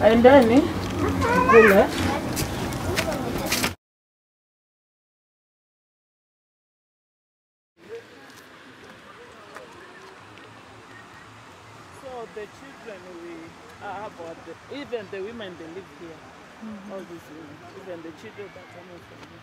Aendani kula. So the children we are about, even the women they live here, all these women, even the children that are coming from here.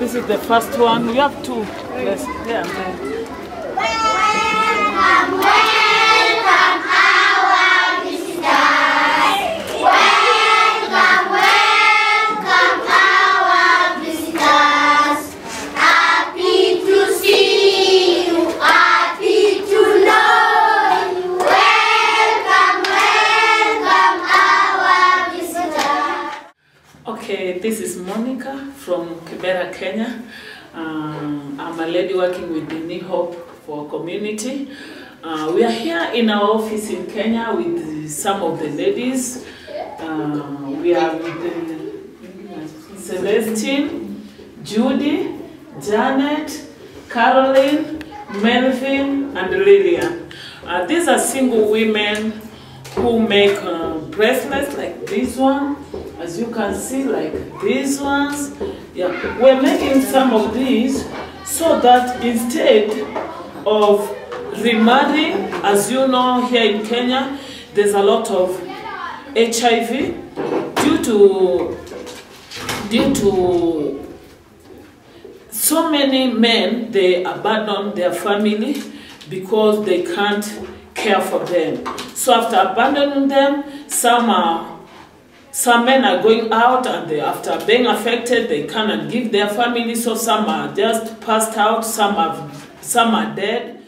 This is the first one. We have two. Yes. Yeah. Welcome, welcome our visitors. Welcome, welcome our visitors. Happy to see you. Happy to know you. Welcome, welcome our visitors. Okay, this is Monica from Kibera, Kenya. I'm a lady working with Giving Hope for Community. We are here in our office in Kenya with some of the ladies. We are with Celestine, Judy, Janet, Caroline, Melvin, and Lillian. These are single women who make bracelets like this one, as you can see, like these ones. Yeah, we're making some of these so that instead of remarrying, as you know, here in Kenya, there's a lot of HIV due to so many men, they abandon their family because they can't care for them. So after abandoning them, some men are going out, and they, after being affected, they cannot give their family, so some are just passed out, some are dead.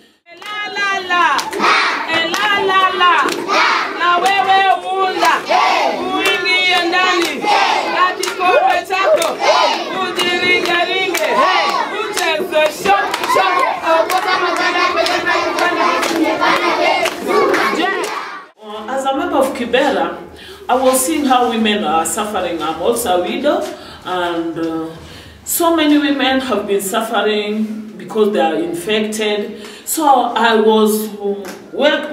As a member of Kibera, I was seeing how women are suffering. I'm also a widow, and so many women have been suffering because they are infected. So I was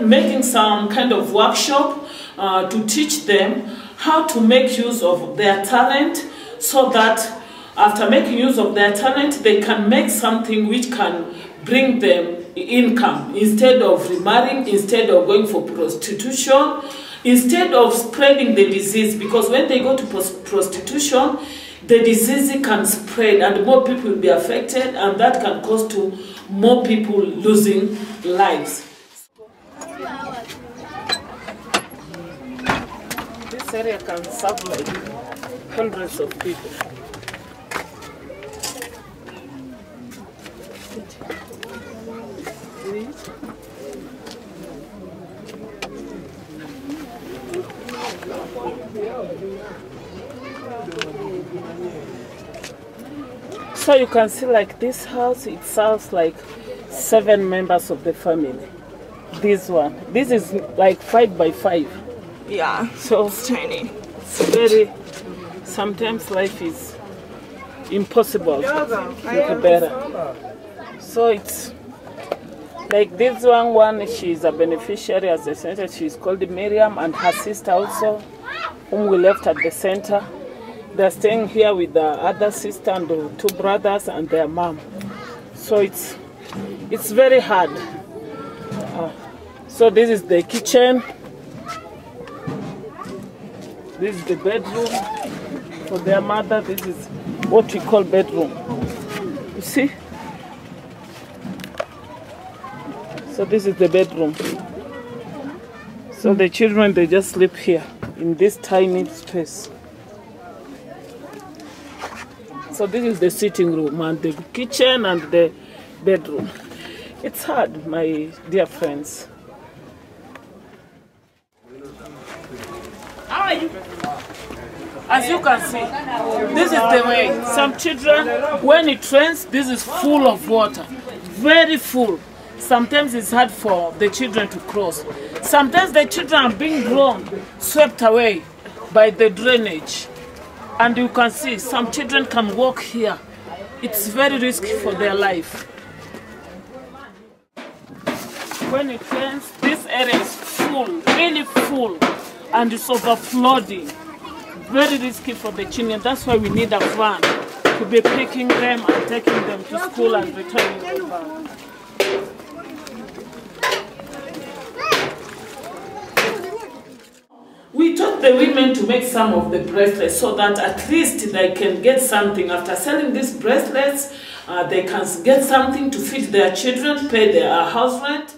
making some kind of workshop to teach them how to make use of their talent, so that after making use of their talent, they can make something which can bring them income, instead of remarrying, instead of going for prostitution, instead of spreading the disease, because when they go to prostitution, the disease can spread and more people will be affected, and that can cause to more people losing lives. This area can serve like hundreds of people. So you can see, like this house, it serves like 7 members of the family. This one, this is like 5 by 5. Yeah, so it's tiny. It's very. Sometimes life is impossible. So it's like this one. She's a beneficiary at the center. She's called Miriam, and her sister also, whom we left at the center. They're staying here with the other sister and the 2 brothers and their mom. So it's very hard. So this is the kitchen. This is the bedroom for their mother. This is what we call bedroom. You see? So this is the bedroom. So the children, they just sleep here in this tiny space. So this is the sitting room and the kitchen and the bedroom. It's hard, my dear friends. How are you? As you can see, this is the way. Some children, when it rains, this is full of water, very full. Sometimes it's hard for the children to cross. Sometimes the children are being blown, swept away by the drainage. And you can see some children can walk here. It's very risky for their life. When it rains, this area is full, really full, and it's overflowing. Very risky for the children. That's why we need a van to be picking them and taking them to school and returning them back. We taught the women to make some of the bracelets so that at least they can get something. After selling these bracelets, they can get something to feed their children, pay their house rent.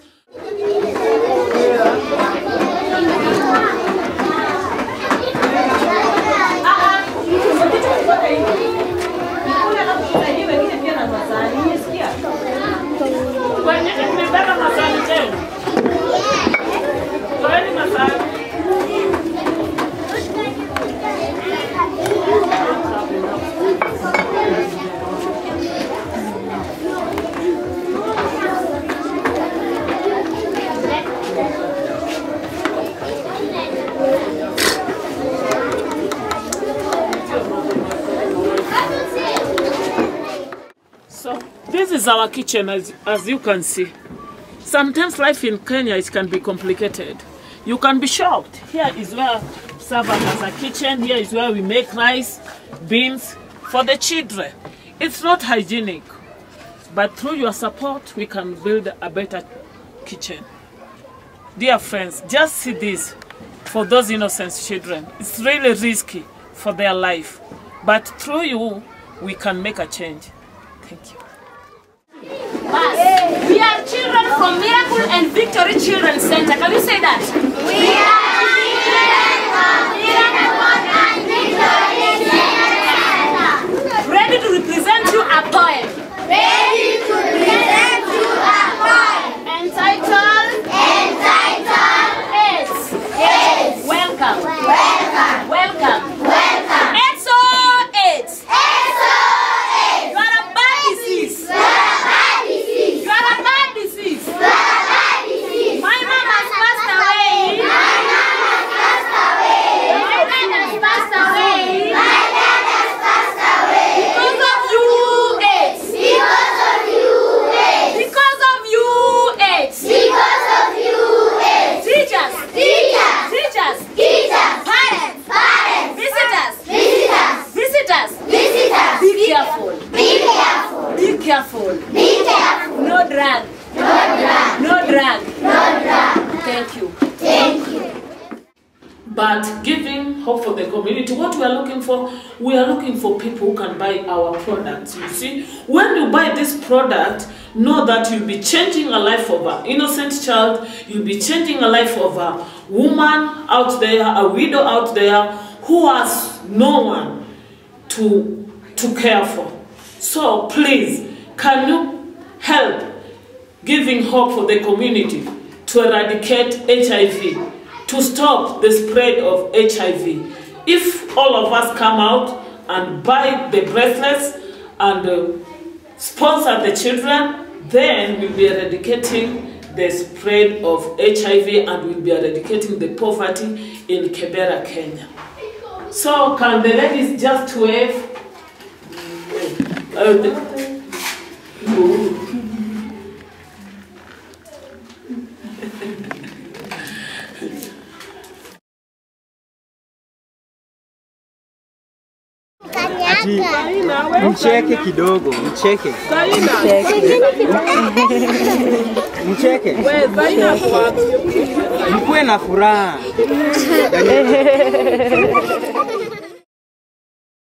Is our kitchen, as you can see. Sometimes life in Kenya, it can be complicated. You can be shocked. Here is where we serve as a kitchen. Here is where we make rice, beans for the children. It's not hygienic, but through your support, we can build a better kitchen. Dear friends, just see this for those innocent children. It's really risky for their life, but through you, we can make a change. Thank you. Us. We are children from Miracle and Victory Children's Center. Can you say that? We are children from Miracle and Victory Children's Center. Ready to represent you a poem. Ready to represent you a poem. Entitled. It's. Welcome. No drug. Thank you. But giving hope for the community, what we are looking for people who can buy our products. You see, when you buy this product, know that you'll be changing a life of an innocent child, you'll be changing a life of a woman out there, a widow out there, who has no one to care for. So please, can you help Giving Hope for the Community to eradicate HIV, to stop the spread of HIV? If all of us come out and buy the bracelets and sponsor the children, then we'll be eradicating the spread of HIV and we'll be eradicating the poverty in Kibera, Kenya. So can the ladies just wave? Mcheke kidogo, mcheke. Mcheke. Mkue na furaha.